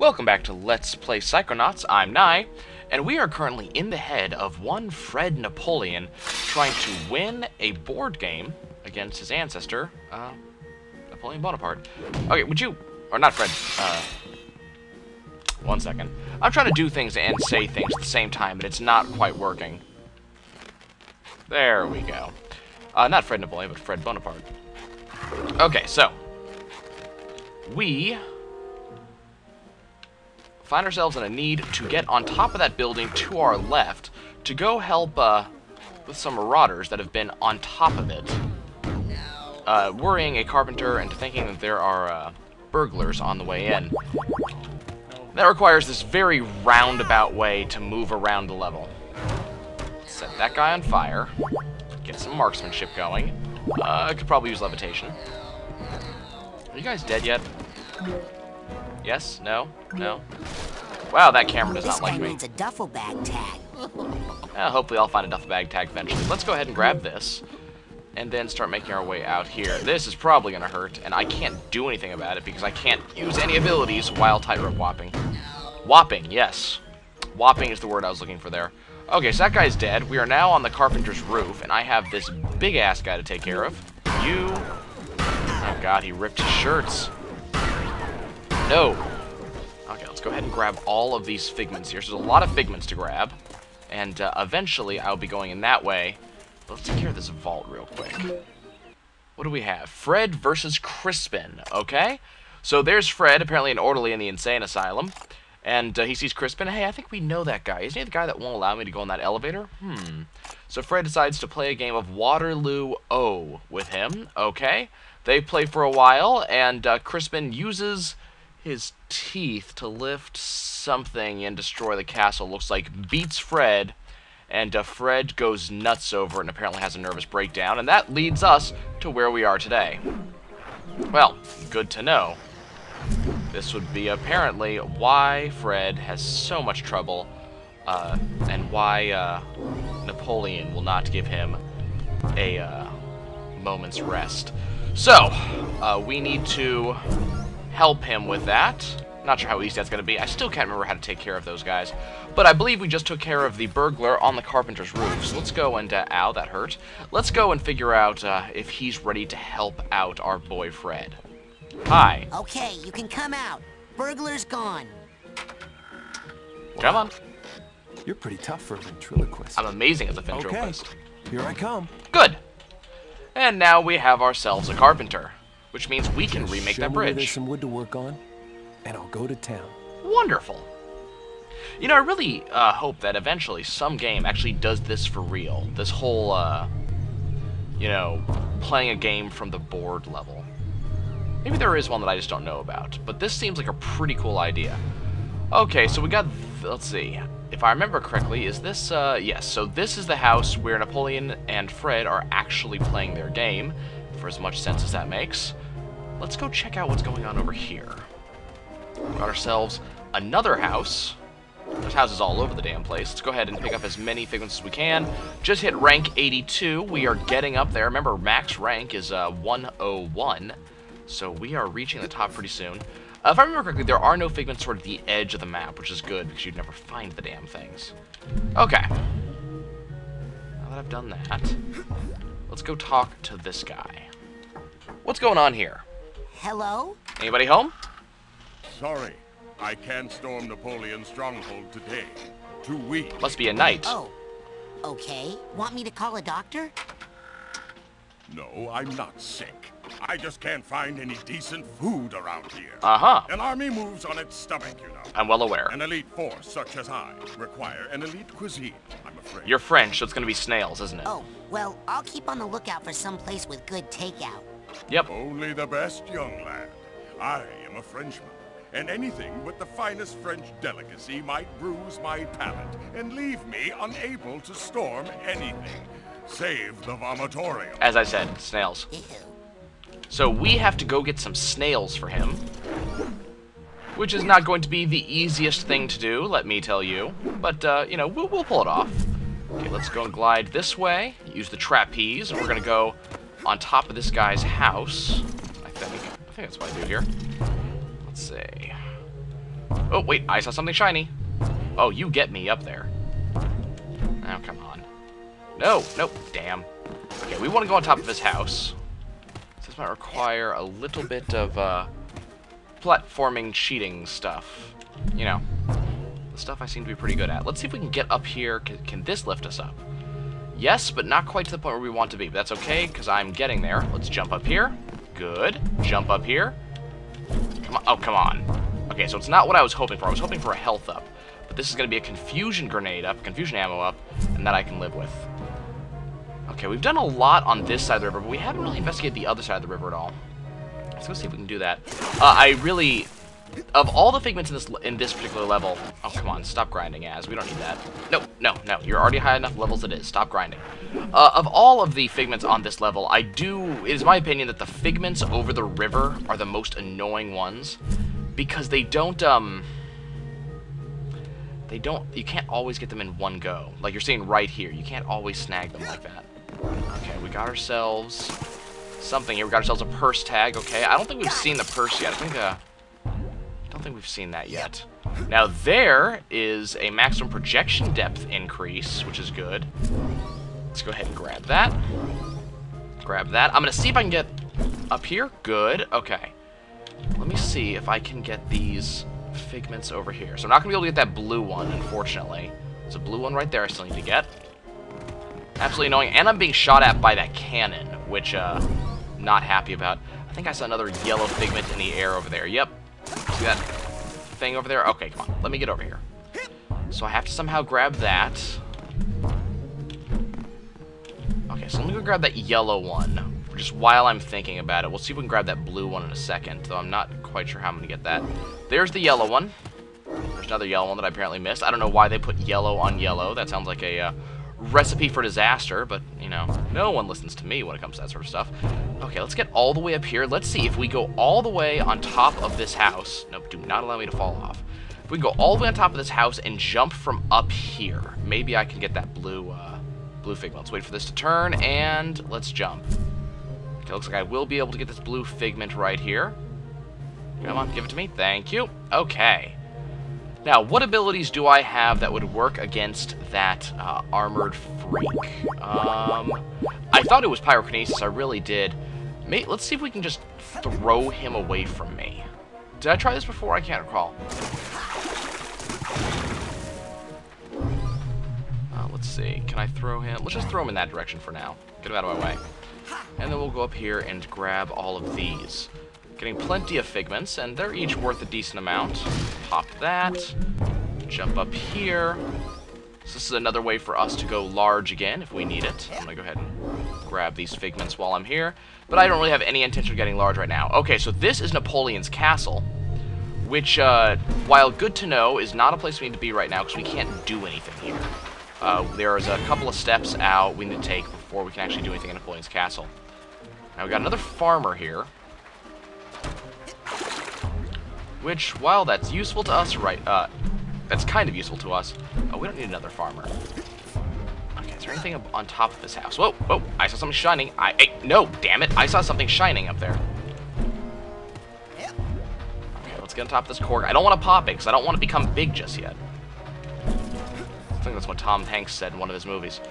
Welcome back to Let's Play Psychonauts. I'm Nye, and we are currently in the head of one Fred Napoleon trying to win a board game against his ancestor, Napoleon Bonaparte. Okay, would you... or not Fred, 1 second. I'm trying to do things and say things at the same time, but it's not quite working. There we go. Not Fred Napoleon, but Fred Bonaparte. Okay, so... we... find ourselves in a need to get on top of that building to our left to go help with some marauders that have been on top of it, worrying a carpenter into thinking that there are burglars on the way in. That requires this very roundabout way to move around the level. Set that guy on fire. Get some marksmanship going. I could probably use levitation. Are you guys dead yet? Yes? No? No? Wow, that camera does not like me. This guy needs a duffel bag tag. Hopefully I'll find a duffel bag tag eventually. Let's go ahead and grab this, and then start making our way out here. This is probably going to hurt, and I can't do anything about it because I can't use any abilities while tightrope whopping. Whopping, yes. Whopping is the word I was looking for there. Okay, so that guy's dead. We are now on the carpenter's roof, and I have this big-ass guy to take care of. You... oh god, he ripped his shirts. No. Okay, let's go ahead and grab all of these figments here. So there's a lot of figments to grab, and eventually I'll be going in that way. But let's take care of this vault real quick. What do we have? Fred versus Crispin, okay? So there's Fred, apparently an orderly in the insane asylum, and he sees Crispin. Hey, I think we know that guy. Isn't he the guy that won't allow me to go in that elevator? Hmm. So Fred decides to play a game of Waterloo O with him, okay? They play for a while, and Crispin uses his teeth to lift something and destroy the castle. Looks like beats Fred, and Fred goes nuts over it and apparently has a nervous breakdown, and that leads us to where we are today. Well, good to know. This would be apparently why Fred has so much trouble, and why Napoleon will not give him a moment's rest. So, we need to help him with that. Not sure how easy that's going to be. I still can't remember how to take care of those guys. But I believe we just took care of the burglar on the carpenter's roof. So let's go and... ow, that hurt. Let's go and figure out if he's ready to help out our boy Fred. Hi. Okay, you can come out. Burglar's gone. Come on. You're pretty tough for a ventriloquist. I'm amazing as a ventriloquist. Okay, here I come. Good. And now we have ourselves a carpenter. Which means we can remake that bridge. There's some wood to work on, and I'll go to town. Wonderful. You know, I really hope that eventually some game actually does this for real. This whole, you know, playing a game from the board level. Maybe there is one that I just don't know about, but this seems like a pretty cool idea. Okay, so we got... let's see. If I remember correctly, is this... yes, so this is the house where Napoleon and Fred are actually playing their game, for as much sense as that makes. Let's go check out what's going on over here. We've got ourselves another house. There's houses all over the damn place. Let's go ahead and pick up as many figments as we can. Just hit rank 82. We are getting up there. Remember, max rank is 101. So we are reaching the top pretty soon. If I remember correctly, there are no figments toward the edge of the map, which is good because you'd never find the damn things. Okay. Now that I've done that, let's go talk to this guy. What's going on here? Hello? Anybody home? Sorry, I can't storm Napoleon's stronghold today. Too weak. Must be a knight. Oh, okay. Want me to call a doctor? No, I'm not sick. I just can't find any decent food around here. Uh-huh. An army moves on its stomach, you know. I'm well aware. An elite force such as I require an elite cuisine, I'm afraid. You're French, so it's going to be snails, isn't it? Oh, well, I'll keep on the lookout for some place with good takeout. Yep. Only the best, young lad. I am a Frenchman, and anything but the finest French delicacy might bruise my palate and leave me unable to storm anything. Save the vomitorium. As I said, snails. Ew. So we have to go get some snails for him, which is not going to be the easiest thing to do, let me tell you. But, you know, we'll pull it off. Okay, let's go and glide this way, use the trapeze, and we're going to go on top of this guy's house, I think. I think that's what I do here. Let's see. Oh, wait, I saw something shiny. Oh, you get me up there. Oh, come on. No, nope, damn. Okay, we want to go on top of this house. This might require a little bit of, platforming cheating stuff. You know, the stuff I seem to be pretty good at. Let's see if we can get up here. Can this lift us up? Yes, but not quite to the point where we want to be. But that's okay, because I'm getting there. Let's jump up here. Good. Jump up here. Come on. Oh, come on. Okay, so it's not what I was hoping for. I was hoping for a health up. But this is going to be a confusion grenade up, confusion ammo up, and that I can live with. Okay, we've done a lot on this side of the river, but we haven't really investigated the other side of the river at all. Let's go see if we can do that. I really... Of all the figments in this particular level... Oh, come on, stop grinding, Az. We don't need that. No, no, no. You're already high enough levels as it is. Stop grinding. Of all of the figments on this level, It is my opinion that the figments over the river are the most annoying ones. Because they don't, You can't always get them in one go. Like you're seeing right here. You can't always snag them like that. Okay, we got ourselves something here. We got ourselves a purse tag. Okay, I don't think we've seen the purse yet. I don't think we've seen that yet. Now there is a maximum projection depth increase, which is good. Let's go ahead and grab that. Grab that. I'm gonna see if I can get up here. Good. Okay. Let me see if I can get these figments over here. So I'm not gonna be able to get that blue one, unfortunately. There's a blue one right there I still need to get. Absolutely annoying, and I'm being shot at by that cannon, which I'm not happy about. I think I saw another yellow figment in the air over there. Yep. See that thing over there? Okay, come on. Let me get over here. So I have to somehow grab that. Okay, so let me go grab that yellow one. Just while I'm thinking about it. We'll see if we can grab that blue one in a second, though I'm not quite sure how I'm going to get that. There's the yellow one. There's another yellow one that I apparently missed. I don't know why they put yellow on yellow. That sounds like a... recipe for disaster, but, you know, no one listens to me when it comes to that sort of stuff. Okay, let's get all the way up here. Let's see if we go all the way on top of this house. Nope, do not allow me to fall off. If we can go all the way on top of this house and jump from up here, maybe I can get that blue figment. Let's wait for this to turn, and let's jump. Okay, looks like I will be able to get this blue figment right here. Come on, give it to me. Thank you. Okay. Now, what abilities do I have that would work against that armored freak? I thought it was pyrokinesis. I really did. Let's see if we can just throw him away from me. Did I try this before? I can't recall. Let's see. Can I throw him? Let's just throw him in that direction for now. Get him out of my way. And then we'll go up here and grab all of these. Getting plenty of figments, and they're each worth a decent amount. Pop that. Jump up here. So this is another way for us to go large again, if we need it. I'm gonna go ahead and grab these figments while I'm here. But I don't really have any intention of getting large right now. Okay, so this is Napoleon's castle, which, while good to know, is not a place we need to be right now, because we can't do anything here. There is a couple of steps out we need to take before we can actually do anything in Napoleon's castle. Now we got another farmer here. Which, while that's useful to us, right, that's kind of useful to us. Oh, we don't need another farmer. Okay, is there anything up on top of this house? Whoa, whoa, I saw something shining. No, damn it, I saw something shining up there. Okay, let's get on top of this cork. I don't want to pop it, because I don't want to become big just yet. I think that's what Tom Hanks said in one of his movies.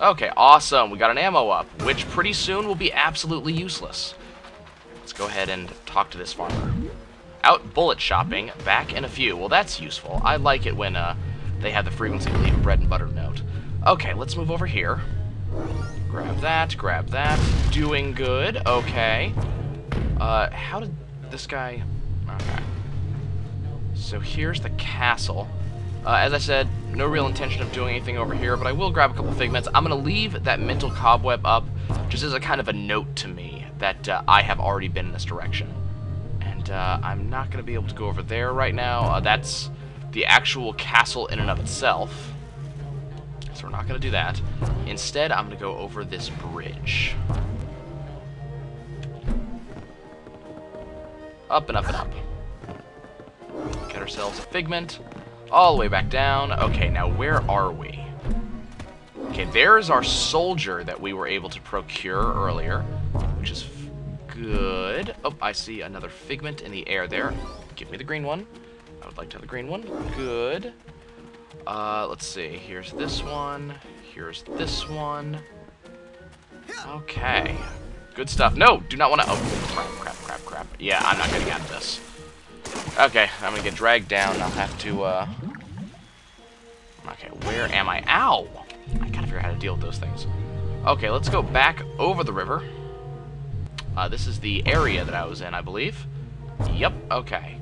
Okay, awesome, we got an ammo up, which pretty soon will be absolutely useless. Let's go ahead and talk to this farmer. Out bullet shopping, back in a few. Well, that's useful. I like it when they have the frequency to leave a bread and butter note. Okay, let's move over here. Grab that, grab that. Doing good, okay. How did this guy... Okay. So here's the castle. As I said, no real intention of doing anything over here, but I will grab a couple figments. I'm going to leave that mental cobweb up just as a kind of a note to me that I have already been in this direction. I'm not going to be able to go over there right now. That's the actual castle in and of itself. So we're not going to do that. Instead, I'm going to go over this bridge. Up and up and up. Get ourselves a figment. All the way back down. Okay, now where are we? Okay, there is our soldier that we were able to procure earlier, which is good. Oh, I see another figment in the air there. Give me the green one. I would like to have the green one. Good. Let's see. Here's this one. Here's this one. Okay. Good stuff. No! Do not want to... Oh, crap. Yeah, I'm not getting out of this. Okay, I'm going to get dragged down. I'll have to... Okay, where am I? Ow! I gotta figure out how to deal with those things. Okay, let's go back over the river. This is the area that I was in, I believe. Yep, okay.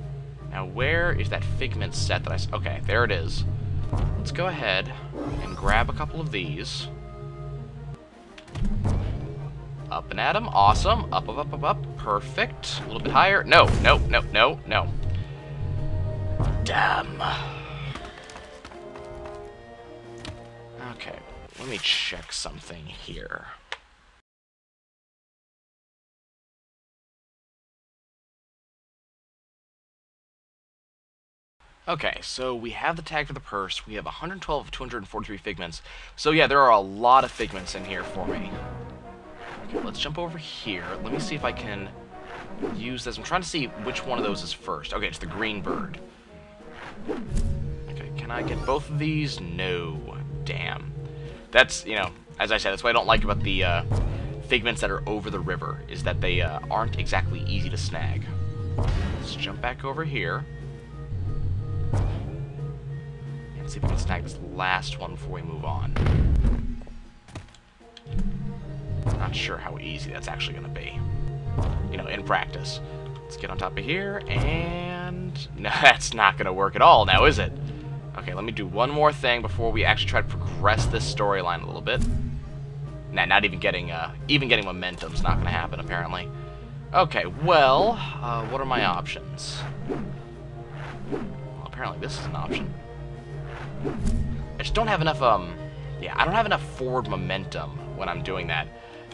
Now, where is that Figment set that I... Okay, there it is. Let's go ahead and grab a couple of these. Up and at them. Awesome. Up. Perfect. A little bit higher. No. Damn. Okay, let me check something here. Okay, so we have the tag for the purse. We have 112 of 243 figments. So yeah, there are a lot of figments in here for me. Okay, let's jump over here. Let me see if I can use this. I'm trying to see which one of those is first. Okay, it's the green bird. Okay, can I get both of these? No. Damn. That's, you know, as I said, that's what I don't like about the figments that are over the river, is that they aren't exactly easy to snag. Let's jump back over here. Let's see if we can snag this last one before we move on. Not sure how easy that's actually going to be. You know, in practice. Let's get on top of here, and... No, that's not going to work at all now, is it? Okay, let me do one more thing before we actually try to progress this storyline a little bit. Nah, not even getting, even getting momentum's not going to happen, apparently. Okay, well, what are my options? Well, apparently this is an option. I just don't have enough, yeah, I don't have enough forward momentum when I'm doing that.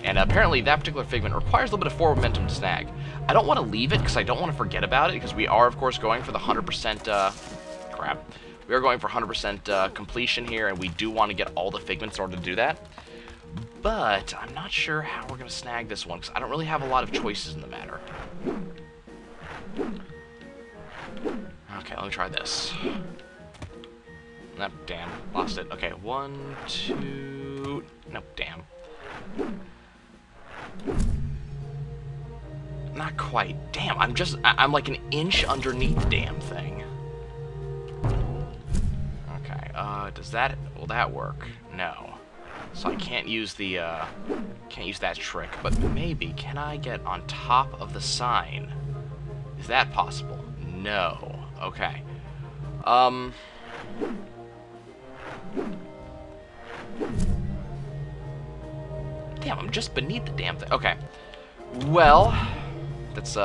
And apparently that particular figment requires a little bit of forward momentum to snag. I don't want to leave it because I don't want to forget about it, because we are, of course, going for the 100%, crap. We are going for 100% completion here, and we do want to get all the figments in order to do that. But I'm not sure how we're going to snag this one, because I don't really have a lot of choices in the matter. Okay, let me try this. Nope, damn. Lost it. Okay, one, two... Nope, damn. Not quite. Damn, I'm like an inch underneath the damn thing. Does that... Will that work? No. So I can't use the, can't use that trick. But maybe, can I get on top of the sign? Is that possible? No. Okay. Damn, I'm just beneath the damn thing. Okay. Well, that's,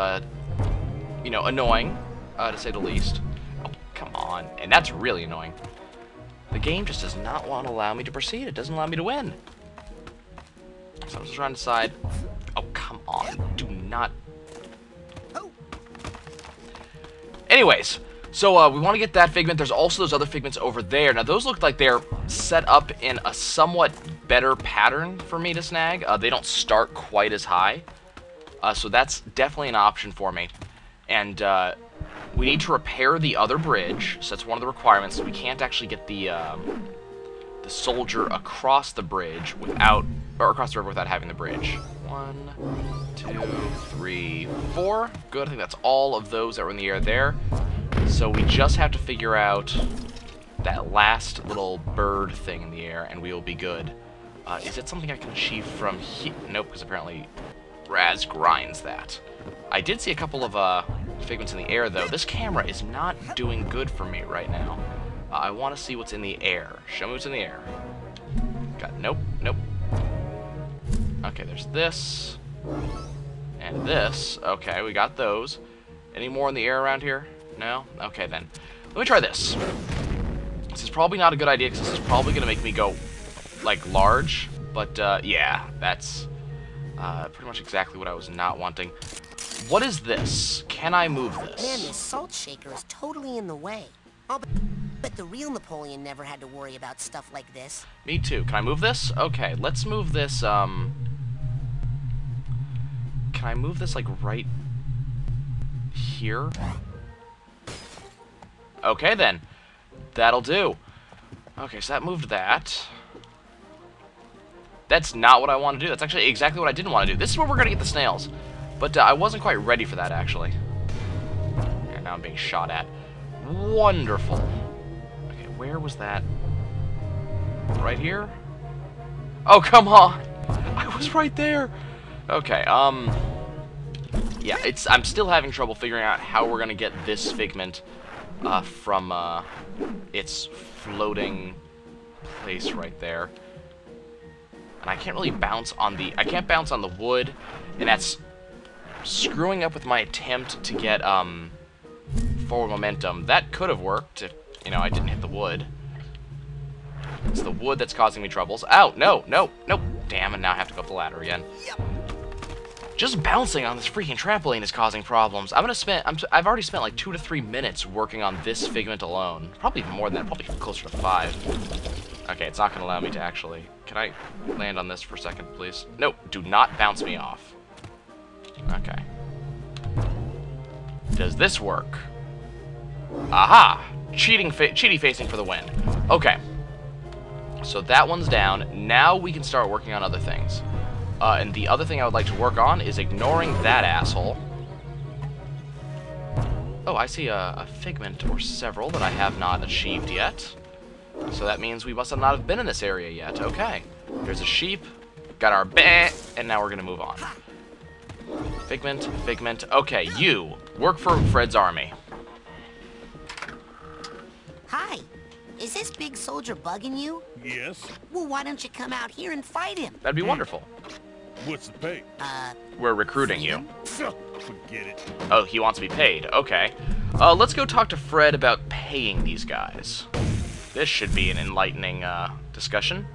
you know, annoying, to say the least. Oh, come on. And that's really annoying. The game just does not want to allow me to proceed. It doesn't allow me to win. So I'm just trying to decide... Oh, come on. Do not... Anyways, so we want to get that figment. There's also those other figments over there. Now, those look like they're set up in a somewhat better pattern for me to snag. They don't start quite as high. So that's definitely an option for me. And... we need to repair the other bridge, so that's one of the requirements. We can't actually get the soldier across the bridge without, or across the river without having the bridge. 1, 2, 3, 4. Good, I think that's all of those that were in the air there. So we just have to figure out that last little bird thing in the air, and we will be good. Is it something I can achieve from here? Nope, because apparently Raz grinds that. I did see a couple of, figments in the air, though. This camera is not doing good for me right now. I want to see what's in the air. Show me what's in the air. Got nope. Okay, there's this. And this. Okay, we got those. Any more in the air around here? No? Okay, then. Let me try this. This is probably not a good idea, because this is probably going to make me go, like, large. But, yeah, that's pretty much exactly what I was not wanting. What is this? Can I move this? Man, this salt shaker is totally in the way. Oh, but the real Napoleon never had to worry about stuff like this. Me too. Can I move this? Okay, let's move this, Can I move this, like, right... here? Okay, then. That'll do. Okay, so that moved that. That's not what I want to do. That's actually exactly what I didn't want to do. This is where we're going to get the snails. But I wasn't quite ready for that, actually. Yeah, now I'm being shot at. Wonderful. Okay, where was that? Right here? Oh, come on! I was right there! Okay, yeah, I'm still having trouble figuring out how we're going to get this figment from its floating place right there. And I can't really bounce on the... I can't bounce on the wood, and that's screwing up with my attempt to get forward momentum. That could have worked if, you know, I didn't hit the wood. It's the wood that's causing me troubles. Ow! No! No! Nope! Damn, and now I have to go up the ladder again. Yep. Just bouncing on this freaking trampoline is causing problems. I've already spent like 2 to 3 minutes working on this figment alone. Probably even more than that. Probably closer to 5. Okay, it's not going to allow me to actually... Can I land on this for a second, please? No, do not bounce me off. Okay. Does this work? Aha! Cheaty facing for the win. Okay. So that one's down. Now we can start working on other things. And the other thing I would like to work on is ignoring that asshole. Oh, I see a figment or several that I have not achieved yet. So that means we must not have been in this area yet. Okay. There's a sheep. Got our beh, and now we're going to move on. Figment, figment. Okay, you. Work for Fred's army. Hi. Is this big soldier bugging you? Yes. Well, why don't you come out here and fight him? That'd be wonderful. What's the pay? We're recruiting you. Forget it. Oh, he wants to be paid. Okay. Let's go talk to Fred about paying these guys. This should be an enlightening discussion.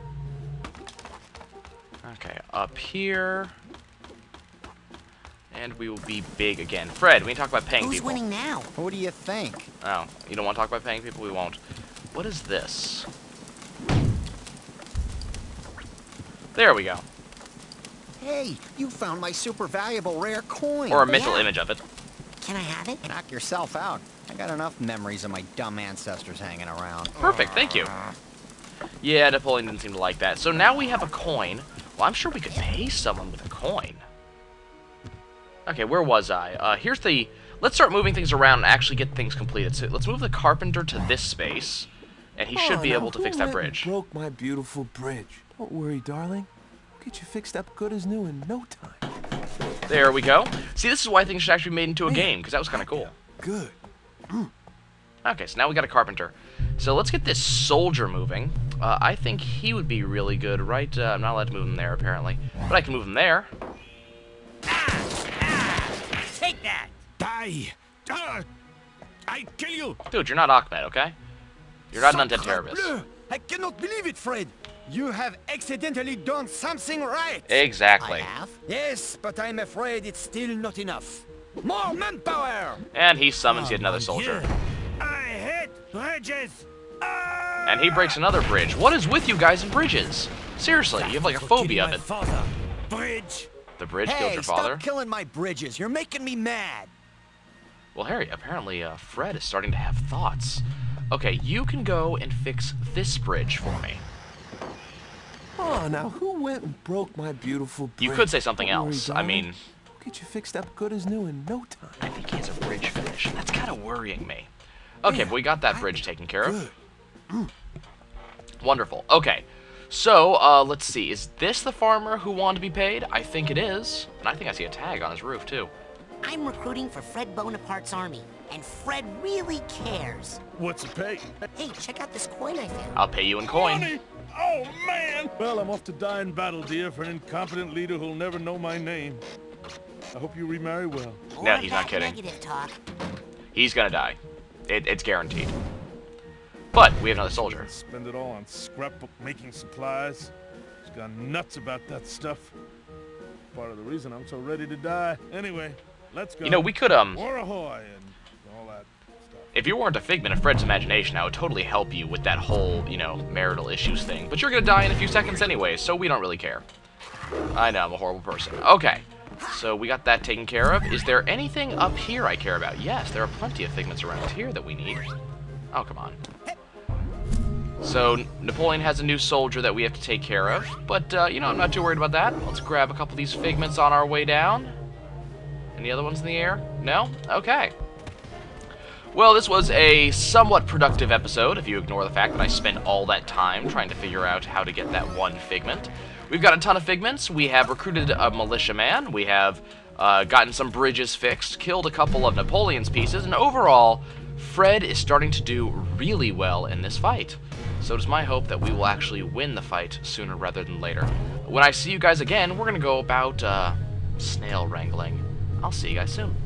Okay, up here. And we will be big again. Fred, we can talk about paying people. Who's winning now? What do you think? Oh, you don't want to talk about paying people? We won't. What is this? There we go. Hey, you found my super valuable rare coin. Or a mental image of it. Can I have it? Knock yourself out. I got enough memories of my dumb ancestors hanging around. Perfect, thank you. Yeah, Napoleon didn't seem to like that. So now we have a coin. Well, I'm sure we could pay someone with a coin. Okay, where was I? Here's the... Let's start moving things around and actually get things completed. So let's move the carpenter to this space. And he should be able to fix that bridge. Broke my beautiful bridge. Don't worry, darling. We'll get you fixed up good as new in no time. There we go. See, this is why things should actually be made into a game, because that was kind of cool. Good. Okay, so now we got a carpenter. So let's get this soldier moving. I think he would be really good, right? I'm not allowed to move him there, apparently. But I can move him there. Take that! Die! I kill you! Dude, you're not Ahmed, okay? You're not an undead terrorist. I cannot believe it, Fred! You have accidentally done something right! Exactly. I have? Yes, but I'm afraid it's still not enough. More manpower! And he summons yet another soldier. I hate bridges! And he breaks another bridge. What is with you guys and bridges? Seriously, you have like a phobia of it. Father. Bridge! The bridge killed your father? Stop killing my bridges. You're making me mad. Well, Harry, apparently Fred is starting to have thoughts. Okay, you can go and fix this bridge for me. Oh, now who went and broke my beautiful bridge? You could say something else. I mean... We'll get you fixed up good as new in no time. I think he has a bridge finish. That's kind of worrying me. Okay, but we got that bridge taken care of. Wonderful. Okay. So, let's see, is this the farmer who wanted to be paid? I think it is. And I think I see a tag on his roof, too. I'm recruiting for Fred Bonaparte's army, and Fred really cares. What's the pay? Hey, check out this coin I found. I'll pay you in coin. Money? Oh, man! Well, I'm off to die in battle, dear, for an incompetent leader who'll never know my name. I hope you remarry well. No, he's not kidding. Negative talk. He's gonna die. It's guaranteed. But we have another soldier. Spend it all on scrapbook making supplies. He's gone nuts about that stuff. Part of the reason I'm so ready to die. Anyway, let's go. You know, we could War ahoy and all that stuff. If you weren't a figment of Fred's imagination, I would totally help you with that whole, you know, marital issues thing. But you're gonna die in a few seconds anyway, so we don't really care. I know, I'm a horrible person. Okay. So we got that taken care of. Is there anything up here I care about? Yes, there are plenty of figments around here that we need. Oh, come on. So, Napoleon has a new soldier that we have to take care of. But, you know, I'm not too worried about that. Let's grab a couple of these figments on our way down. Any other ones in the air? No? Okay. Well, this was a somewhat productive episode, if you ignore the fact that I spent all that time trying to figure out how to get that one figment. We've got a ton of figments. We have recruited a militiaman. We have gotten some bridges fixed, killed a couple of Napoleon's pieces, and overall, Fred is starting to do really well in this fight. So it is my hope that we will actually win the fight sooner rather than later. When I see you guys again, we're going to go about snail wrangling. I'll see you guys soon.